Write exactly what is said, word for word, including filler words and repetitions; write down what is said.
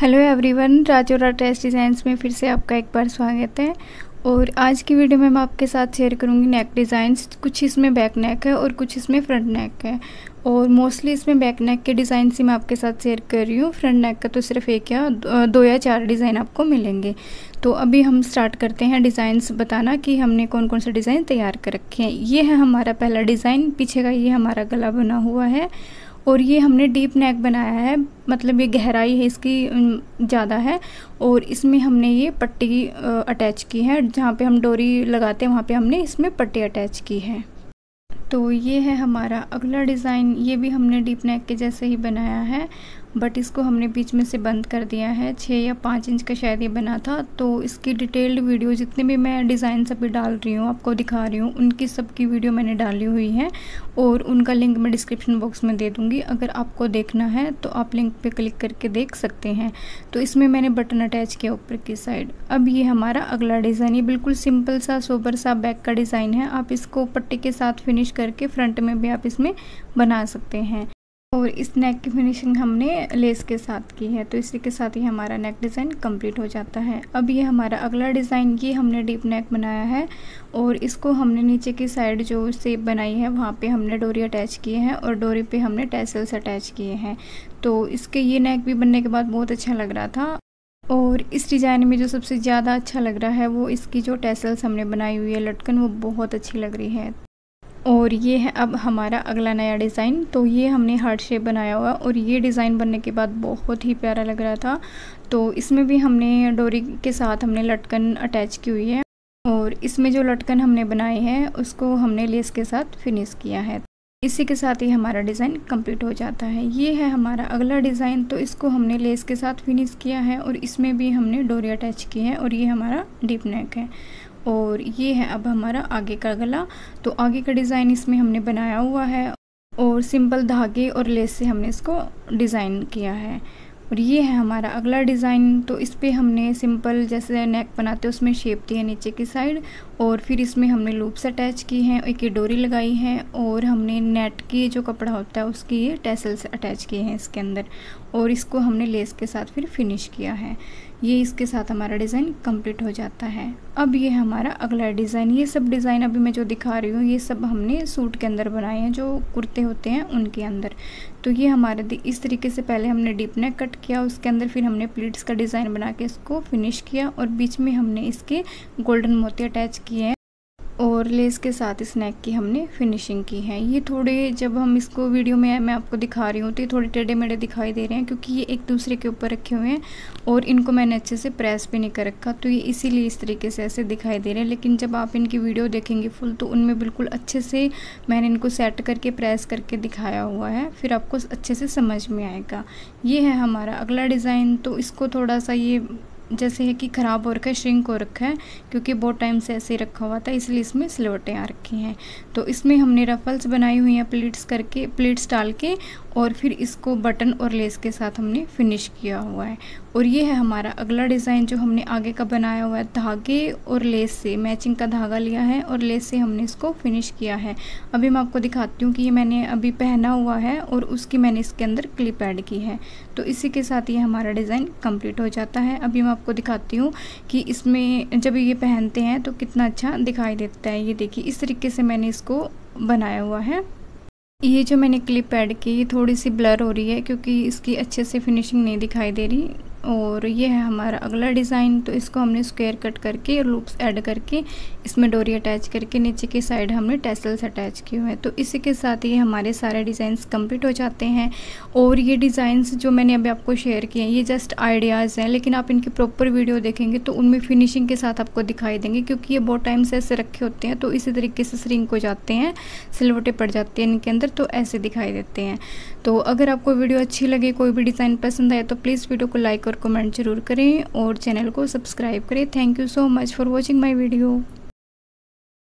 Hello everyone, Rajora dress designs में फिर से आपका एक बार स्वागत है। और आज की वीडियो में मैं आपके साथ शेयर करूंगी नेक डिज़ाइंस। कुछ इसमें बैक नेक है और कुछ इसमें फ्रंट नेक है, और मोस्टली इसमें बैक नेक के डिज़ाइन ही मैं आपके साथ शेयर कर रही हूँ। फ्रंट नेक का तो सिर्फ एक या दो या चार डिज़ाइन आपको मिलेंगे। तो अभी हम स्टार्ट करते हैं डिज़ाइंस बताना कि हमने कौन कौन से डिज़ाइन तैयार कर रखे हैं। ये है हमारा पहला डिज़ाइन, पीछे का ये हमारा गला बना हुआ है और ये हमने डीप नेक बनाया है, मतलब ये गहराई है इसकी ज़्यादा है, और इसमें हमने ये पट्टी अटैच की है। जहाँ पे हम डोरी लगाते हैं वहाँ पे हमने इसमें पट्टी अटैच की है। तो ये है हमारा अगला डिज़ाइन, ये भी हमने डीप नेक के जैसे ही बनाया है, बट इसको हमने बीच में से बंद कर दिया है। छः या पाँच इंच का शायद ये बना था। तो इसकी डिटेल्ड वीडियो जितने भी मैं डिज़ाइन सब भी डाल रही हूँ, आपको दिखा रही हूँ, उनकी सबकी वीडियो मैंने डाली हुई है और उनका लिंक मैं डिस्क्रिप्शन बॉक्स में दे दूँगी। अगर आपको देखना है तो आप लिंक पे क्लिक करके देख सकते हैं। तो इसमें मैंने बटन अटैच किया ऊपर की साइड। अब ये हमारा अगला डिज़ाइन, ये बिल्कुल सिंपल सा सोबर सा बैक का डिज़ाइन है। आप इसको पट्टी के साथ फिनिश करके फ्रंट में भी आप इसमें बना सकते हैं। और इस नेक की फिनिशिंग हमने लेस के साथ की है। तो इसी के साथ ही हमारा नेक डिज़ाइन कंप्लीट हो जाता है। अब ये हमारा अगला डिज़ाइन, ये हमने डीप नेक बनाया है और इसको हमने नीचे की साइड जो शेप बनाई है वहाँ पे हमने डोरी अटैच किए हैं और डोरी पे हमने टैसल्स अटैच किए हैं। तो इसके ये नेक भी बनने के बाद बहुत अच्छा लग रहा था। और इस डिज़ाइन में जो सबसे ज़्यादा अच्छा लग रहा है वो इसकी जो टैसल्स हमने बनाई हुई है लटकन, वो बहुत अच्छी लग रही है। और ये है अब हमारा अगला नया डिज़ाइन। तो ये हमने हार्ट शेप बनाया हुआ और ये डिज़ाइन बनने के बाद बहुत ही प्यारा लग रहा था। तो इसमें भी हमने डोरी के साथ हमने लटकन अटैच की हुई है और इसमें जो लटकन हमने बनाई है उसको हमने लेस के साथ फिनिश किया है। इसी के साथ ही हमारा डिज़ाइन कंप्लीट हो जाता है। ये है हमारा अगला डिज़ाइन, तो इसको हमने लेस के साथ फिनिश किया है और इसमें भी हमने डोरी अटैच की है और ये हमारा डीप नेक है। और ये है अब हमारा आगे का गला। तो आगे का डिज़ाइन इसमें हमने बनाया हुआ है और सिंपल धागे और लेस से हमने इसको डिज़ाइन किया है। और ये है हमारा अगला डिज़ाइन, तो इस पर हमने सिंपल जैसे नेक बनाते हैं उसमें शेप दी है नीचे की साइड, और फिर इसमें हमने लूप्स अटैच की हैं, एक डोरी लगाई है और हमने नेट की जो कपड़ा होता है उसकी ये टैसल्स अटैच किए हैं इसके अंदर, और इसको हमने लेस के साथ फिर फिनिश किया है। ये इसके साथ हमारा डिज़ाइन कंप्लीट हो जाता है। अब ये हमारा अगला डिज़ाइन, ये सब डिज़ाइन अभी मैं जो दिखा रही हूँ ये सब हमने सूट के अंदर बनाए हैं, जो कुर्ते होते हैं उनके अंदर। तो ये हमारे इस तरीके से पहले हमने डीप नेक कट किया, उसके अंदर फिर हमने प्लीट्स का डिज़ाइन बना के इसको फिनिश किया और बीच में हमने इसके गोल्डन मोती अटैच किए हैं और लेस के साथ इस नेक की हमने फिनिशिंग की है। ये थोड़े, जब हम इसको वीडियो में मैं आपको दिखा रही हूँ तो ये थोड़े टेढ़े मेढ़े दिखाई दे रहे हैं क्योंकि ये एक दूसरे के ऊपर रखे हुए हैं और इनको मैंने अच्छे से प्रेस भी नहीं कर रखा, तो ये इसीलिए इस तरीके से ऐसे दिखाई दे रहे हैं। लेकिन जब आप इनकी वीडियो देखेंगे फुल तो उनमें बिल्कुल अच्छे से मैंने इनको सेट करके प्रेस करके दिखाया हुआ है, फिर आपको अच्छे से समझ में आएगा। ये है हमारा अगला डिज़ाइन, तो इसको थोड़ा सा ये जैसे है कि ख़राब हो रखा है, श्रिंक हो रखा है क्योंकि बहुत टाइम से ऐसे ही रखा हुआ था, इसलिए इसमें सिलवटें आ रखी हैं। तो इसमें हमने रफल्स बनाई हुई हैं प्लीट्स करके, प्लीट्स डाल के, और फिर इसको बटन और लेस के साथ हमने फिनिश किया हुआ है। और ये है हमारा अगला डिज़ाइन जो हमने आगे का बनाया हुआ है, धागे और लेस से मैचिंग का धागा लिया है और लेस से हमने इसको फिनिश किया है। अभी मैं आपको दिखाती हूँ कि ये मैंने अभी पहना हुआ है और उसकी मैंने इसके अंदर क्लिप ऐड की है। तो इसी के साथ ये हमारा डिज़ाइन कंप्लीट हो जाता है। अभी मैं आपको दिखाती हूँ कि इसमें जब ये पहनते हैं तो कितना अच्छा दिखाई देता है। ये देखिए, इस तरीके से मैंने इसको बनाया हुआ है। ये जो मैंने क्लिप ऐड की ये थोड़ी सी ब्लर हो रही है क्योंकि इसकी अच्छे से फिनिशिंग नहीं दिखाई दे रही। और ये है हमारा अगला डिज़ाइन, तो इसको हमने स्क्वायर कट करके और लूप्स ऐड करके इसमें डोरी अटैच करके नीचे की साइड हमने टैसल्स अटैच किए हुए हैं। तो इसी के साथ ये हमारे सारे डिज़ाइंस कंप्लीट हो जाते हैं। और ये डिज़ाइंस जो मैंने अभी आपको शेयर किए हैं ये जस्ट आइडियाज़ हैं, लेकिन आप इनकी प्रॉपर वीडियो देखेंगे तो उनमें फिनिशिंग के साथ आपको दिखाई देंगे क्योंकि ये बहुत टाइम से ऐसे रखे होते हैं तो इसी तरीके से श्रिंक हो जाते हैं, सिलवटे पड़ जाते हैं इनके अंदर, तो ऐसे दिखाई देते हैं। तो अगर आपको वीडियो अच्छी लगे, कोई भी डिज़ाइन पसंद आए तो प्लीज़ वीडियो को लाइक और कमेंट जरूर करें और चैनल को सब्सक्राइब करें। Thank you so much for watching my video.